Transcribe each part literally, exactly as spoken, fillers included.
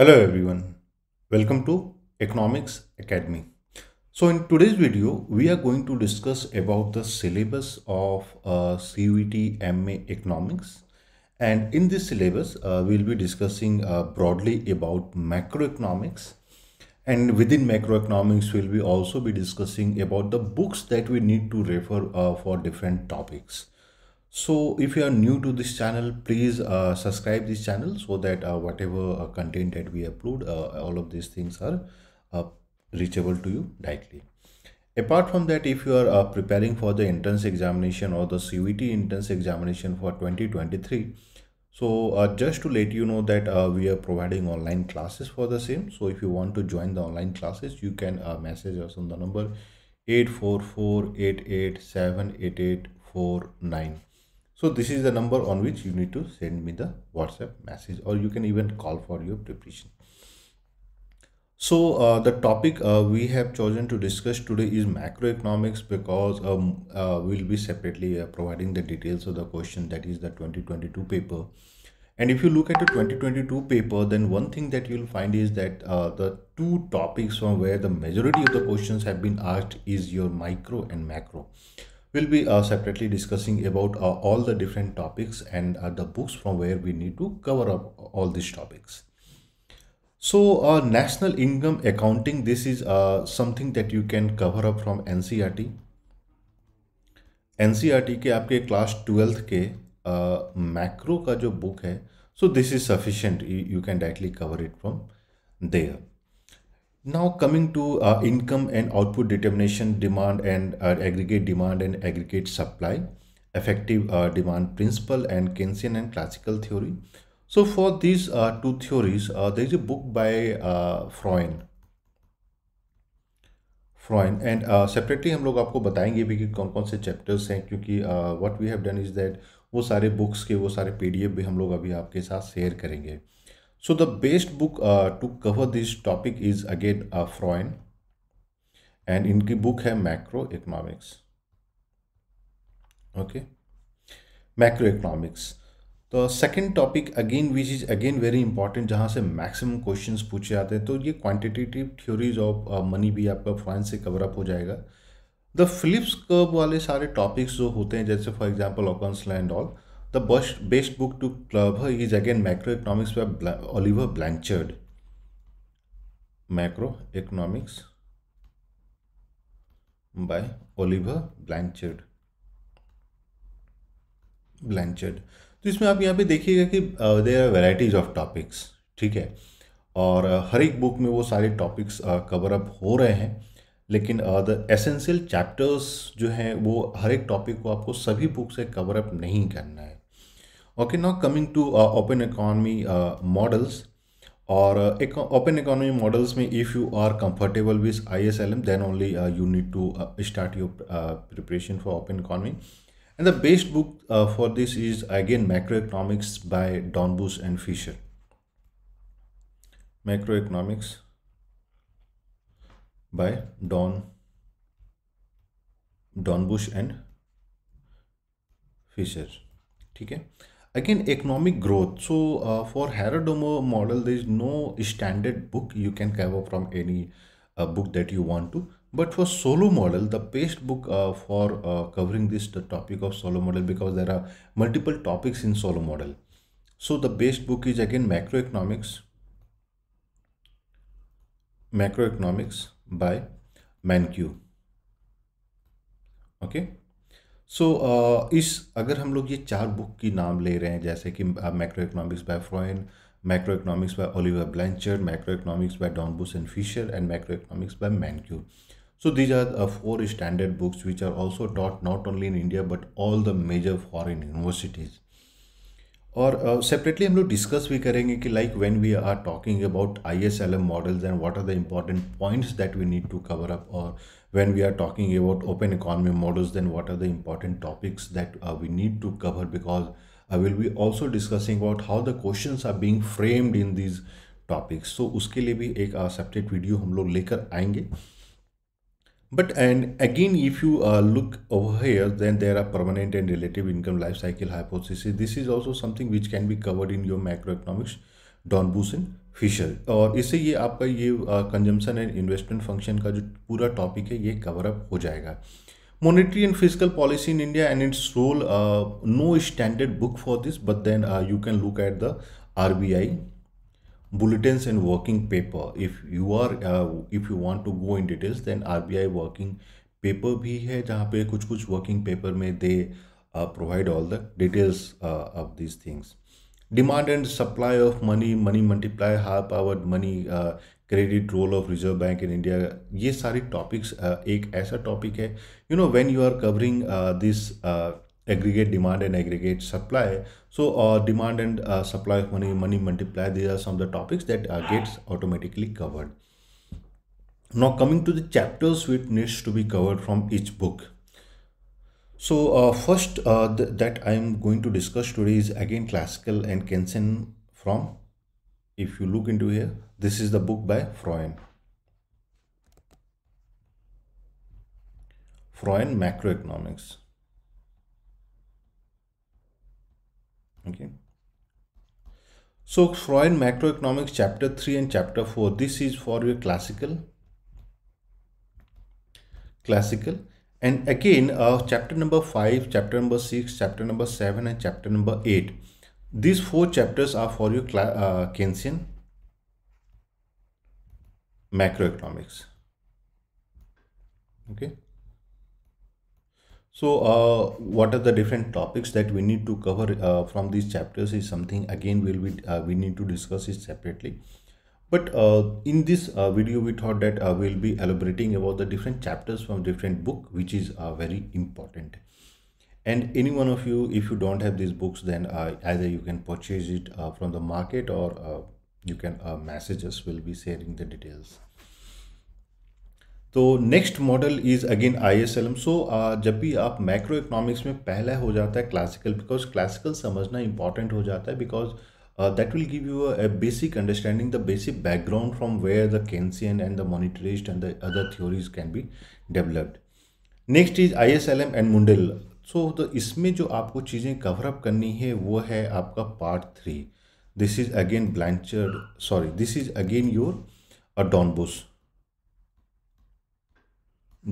Hello everyone, welcome to Economics Academy. So in today's video, we are going to discuss about the syllabus of uh, C U E T M A Economics, and in this syllabus, uh, we'll be discussing uh, broadly about macroeconomics, and within macroeconomics, we'll be also be discussing about the books that we need to refer uh, for different topics. So if you are new to this channel, please uh, subscribe this channel so that uh, whatever uh, content that we upload, uh, all of these things are uh, reachable to you directly. Apart from that, if you are uh, preparing for the entrance examination or the C U E T entrance examination for twenty twenty-three, so uh, just to let you know that uh, we are providing online classes for the same. So if you want to join the online classes, you can uh, message us on the number eight four four, eight eight seven, eight eight four nine. So this is the number on which you need to send me the WhatsApp message, or you can even call for your preparation. So uh, the topic uh, we have chosen to discuss today is macroeconomics, because um, uh, we'll be separately uh, providing the details of the question, that is the twenty twenty-two paper. And if you look at the twenty twenty-two paper, then one thing that you'll find is that uh, the two topics from where the majority of the questions have been asked is your micro and macro. We'll be uh, separately discussing about uh, all the different topics and uh, the books from where we need to cover up all these topics. So uh, national income accounting, this is uh, something that you can cover up from N C R T. N C R T के आपके class twelfth के uh, macro का जो book है, so this is sufficient, you, you can directly cover it from there. Now coming to uh, income and output determination, demand and uh, aggregate demand and aggregate supply, effective uh, demand principle, and Keynesian and classical theory. So for these uh, two theories, uh, there is a book by uh, Froyen. Froyen and uh, separately हम लोग आपको बताएंगे भी कि कौन कौन से chapters हैं, क्योंकि uh, what we have done is that वो सारे books के वो सारे P D F भी हम लोग अभी आपके साथ share करेंगे. So the best book uh, to cover this topic is again uh, Freund, and इनकी book है Macroeconomics. Okay, Macroeconomics. The second topic again, which is again very important, जहाँ से maximum questions पूछे जाते हैं, तो ये quantitative theories of uh, money भी आपका Freund से cover up हो जाएगा. The Phillips Curve वाले सारे topics जो होते हैं, जैसे for example Okun's Law and all. The best, best book to cover is again Macroeconomics by Bla Oliver Blanchard. Macroeconomics by Oliver Blanchard. Blanchard. तो इसमें आप यहाँ पे देखिएगा कि uh, there are varieties of topics, ठीक है, और uh, हर एक बुक में वो सारे topics uh, cover up हो रहे हैं, लेकिन द एसेंशियल चैप्टर्स जो हैं वो हर एक टॉपिक को आपको सभी बुक से कवर अप नहीं करना है. Okay, now coming to open economy models, और ओपन इकोनॉमी मॉडल्स में if you are comfortable with I S L M, then only you need to start your preparation for open economy, and the best book for this is again macroeconomics by Dornbusch and Fisher. Macroeconomics by Don Dornbusch and Fischer. ठीक है, again economic growth. So uh, for Harrod-Domar model, there is no standard book you can cover from any uh, book that you want to. But for Solow model, the best book uh, for uh, covering this the topic of Solow model, because there are multiple topics in Solow model. So the best book is again Macroeconomics. Macroeconomics by Mankiw. Okay, so इस अगर हम लोग ये चार book की नाम ले रहे हैं, जैसे कि macroeconomics by Froyen, macroeconomics by Oliver Blanchard, macroeconomics by Dornbusch and Fischer, and macroeconomics by Mankiw. So these are four standard books which are also taught not only in India but all the major foreign universities. और separately uh, हम लोग discuss भी करेंगे कि like when we are talking about I S L M models and what are the important points that we need to cover up, और when we are talking about open economy models then what are the important topics that we need to cover, because I will be also discussing about how the questions are being framed in these topics. So उसके लिए भी एक separate uh, video हम लोग लेकर आएंगे. But and again, if you uh, look over here, then there are permanent and relative income life cycle hypothesis. This is also something which can be covered in your macroeconomics, Dornbusch and Fischer. और इससे ये आपका ये consumption and investment function का जो पूरा topic है ये कवरअप हो जाएगा। monetary and fiscal policy in India and its role, uh, no standard book for this, but then uh, you can look at the R B I bulletins and working paper. If you are uh, if you want to go in details, then R B I working paper भी है जहाँ पे कुछ कुछ working paper में they uh, provide all the details uh, of these things. Demand and supply of money, money multiply, high powered money, uh, credit role of Reserve Bank in India, ये सारी topics एक ऐसा topic है you know when you are covering this aggregate demand and aggregate supply, so demand and supply of money, money multiply, these are some of the topics that gets automatically covered. Now coming to the chapters which needs to be covered from each book. So uh, first uh, th that I am going to discuss today is again classical and Keynesian from, if you look into here, this is the book by Froyen. Froyen Macroeconomics. Okay. So Froyen Macroeconomics chapter three and chapter four. This is for your classical. Classical. And again, uh, chapter number five, chapter number six, chapter number seven, and chapter number eight. These four chapters are for your uh, Keynesian macroeconomics. Okay. So, uh, what are the different topics that we need to cover uh, from these chapters is something again we'll be uh, we need to discuss it separately. But uh, in this uh, video, we thought that uh, we'll be elaborating about the different chapters from different book, which is uh, very important. And any one of you, if you don't have these books, then uh, either you can purchase it uh, from the market, or uh, you can uh, message us, we'll be sharing the details. So next model is again I S L M. So uh, जब भी आप macroeconomics में पहला हो जाता है classical, because classical समझना important हो जाता है, because uh, that will give you a, a basic understanding, the basic background from where the Keynesian and the monetarist and the other theories can be developed. Next is I S L M and Mundell. So so, तो इसमें जो आपको चीज़ें cover up करनी है वो है आपका part three. This is again Blanchard, sorry this is again your Dornbusch.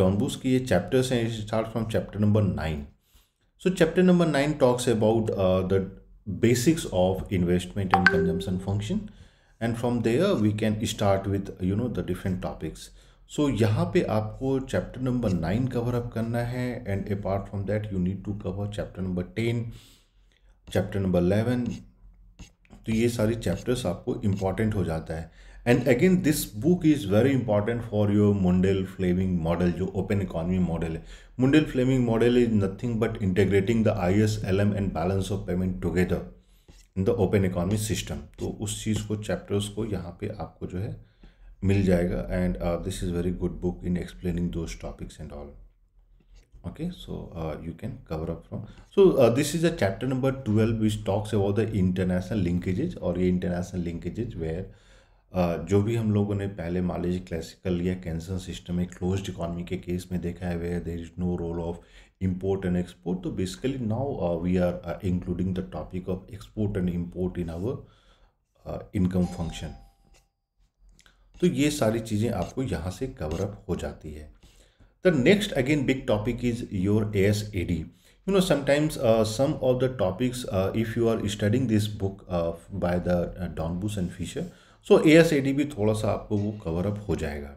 Dornbusch की ये चैप्टर्स हैं, start from chapter number nine. So chapter number nine talks about the basics of investment and consumption function, and from there we can start with you know the different topics. So so, यहाँ पे आपको chapter number nine cover up करना है, and apart from that you need to cover chapter number ten, chapter number eleven. तो ये सारे chapters आपको important हो जाता है. And again this book is very important for your Mundell Fleming model, जो ओपन इकोनॉमी मॉडल है. Mundell Fleming model is nothing but integrating the I S L M and balance of payment together in the open economy system. तो उस चीज़ को, chapters को यहाँ पे आपको जो है मिल जाएगा. And this is very good book in explaining those topics and all. Okay, so you can cover up from. So this is a chapter number twelve which talks about the international linkages. और ये international linkages where uh, जो भी हम लोगों ने पहले मान लीजिए क्लासिकल या केन्सन सिस्टम में क्लोज्ड इकॉनमी के केस में देखा है, where there is no role of import and export. तो basically now we are including the topic of export and import in our income function. तो ये सारी चीज़ें आपको यहाँ से कवर अप हो जाती है. The next again big topic is your A S A D. You know sometimes some of the topics, if you are studying this book by the Dornbusch and Fischer, so A S A D भी थोड़ा सा आपको वो cover up हो जाएगा.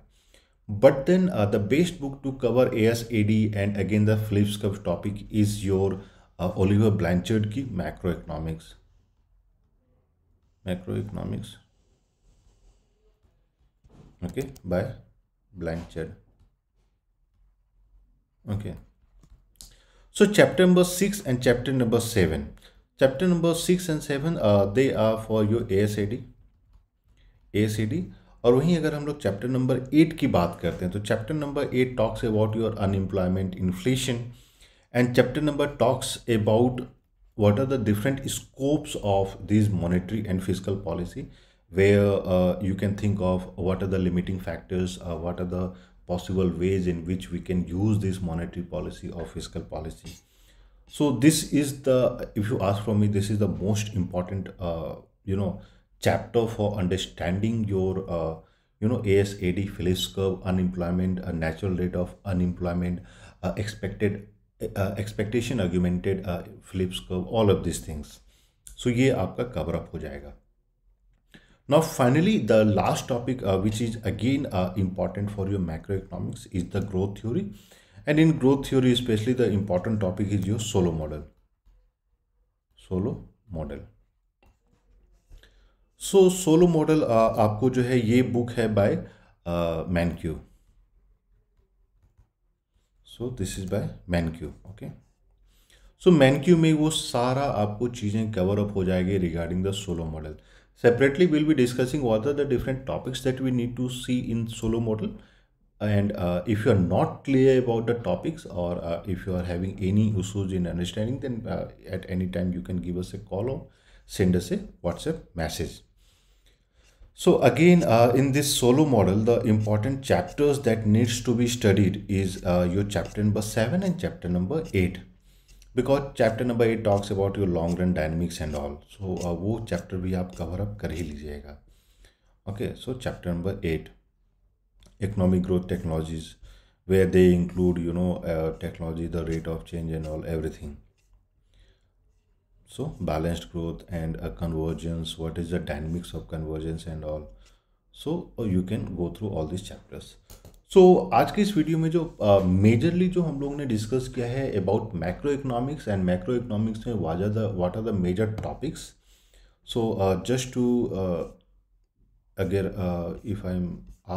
But then the best book to cover A S A D and again the Phillips curve topic is your Oliver Blanchard की macro economics. Macro economics okay by Blanchard. Okay, so chapter number six and chapter number seven. Chapter number six and seven they are for your A S A D A S A D. और वहीं अगर हम लोग chapter number eight की बात करते हैं, तो chapter number eight talks about your unemployment, inflation. And chapter number talks about what are the different scopes of this monetary and fiscal policy, where uh, you can think of what are the limiting factors, uh, what are the possible ways in which we can use this monetary policy or fiscal policy. So this is the, if you ask from me, this is the most important, uh, you know, chapter for understanding your uh, you know A S A D, Phillips curve, unemployment, a natural rate of unemployment, uh, expected uh, expectation augmented uh, Phillips curve, all of these things. So ये आपका cover up हो जाएगा. Now finally the last topic uh, which is again uh, important for your macroeconomics is the growth theory, and in growth theory especially the important topic is your Solow model. Solow model. So Solow model uh, आपको जो है ये book है by uh, Mankiw. So this is by Mankiw. Okay. So Mankiw में वो सारा आपको चीजें cover up हो जाएगी regarding the Solow model. Separately, we'll be discussing what are the different topics that we need to see in Solow model. And uh, if you are not clear about the topics, or uh, if you are having any issues in understanding, then uh, at any time you can give us a call or send us a WhatsApp message. So again, uh, in this Solow model, the important chapters that needs to be studied is uh, your chapter number seven and chapter number eight. Because chapter number eight talks about your long run dynamics and all. So uh, wo chapter bhi aap cover up kar hi lijiyega. Okay, so chapter number eight, economic growth technologies, where they include you know uh, technology, the rate of change and all, everything. So balanced growth and uh, convergence, what is the dynamics of convergence and all. So uh, you can go through all these chapters. So so, आज के इस video में जो majorly uh, जो हम लोगों ने discuss किया है about macro economics, and macro economics में was the what are the major topics. So just to अगर if I am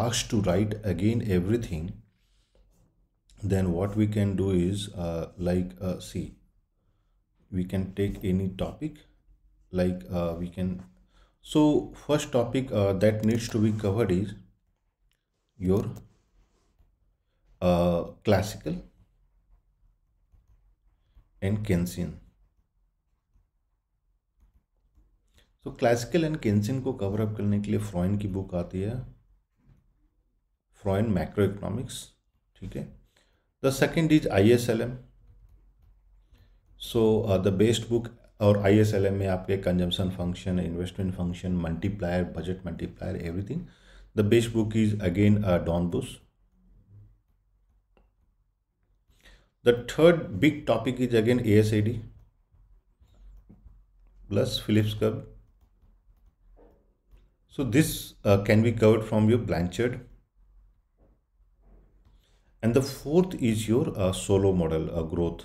asked to write again everything, then what we can do is like see we can take any topic like we can. So first topic that needs to be covered is your Uh, classical and Keynesian. So classical and Keynesian को cover up करने के लिए फ्रॉयन की book आती है, फ्रॉयन macro economics. ठीक है. The second is I S L M. So the best book, और आई एस एल एम में आपके consumption function, investment function, multiplier, budget multiplier, everything. The best book is again Dornbusch. The third big topic is again A S A D plus Phillips curve. So this uh, can be covered from your Blanchard. And the fourth is your uh, Solow model, uh, growth,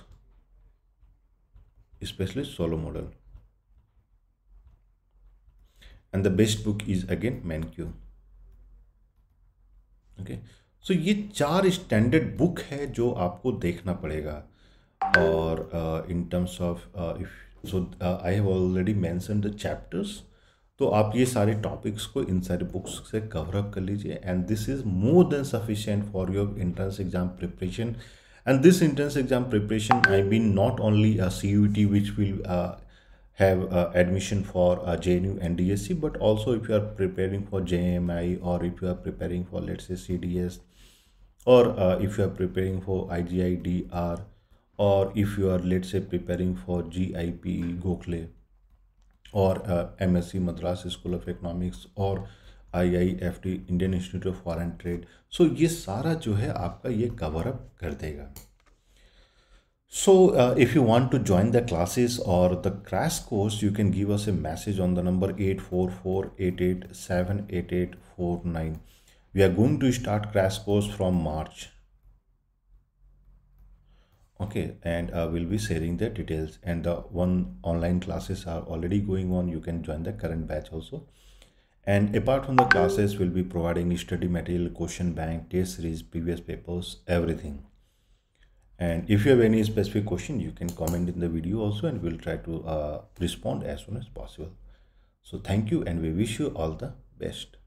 especially Solow model. And the best book is again Mankiw. Okay. So so, ये चार standard book है जो आपको देखना पड़ेगा. और in terms of if so I have already mentioned the chapters, तो आप ये सारे टॉपिक्स को इन सारे बुक्स से कवर अप कर लीजिए, and this is more than sufficient for your entrance exam preparation. And this entrance exam preparation I mean not only C U E T which will uh, have uh, admission for uh, J N U and D S C, but also if you are preparing for J M I, or if you are preparing for, let's say, C D S, or uh, if you are preparing for I G I D R, or if you are, let's say, preparing for G I P Gokhale, or uh, M S C Madras School of Economics, or I I F T Indian Institute of Foreign Trade. So ये सारा जो है आपका ये cover up कर देगा. So uh, if you want to join the classes or the crash course, you can give us a message on the number eight four four, eight eight seven, eight eight four nine. We are going to start crash course from March. Okay, and uh, we'll be sharing the details, and the one online classes are already going on. You can join the current batch also. And apart from the classes, we'll be providing study material, question bank, test series, previous papers, everything. And if you have any specific question, you can comment in the video also, and we'll try to uh, respond as soon as possible. So thank you, and we wish you all the best.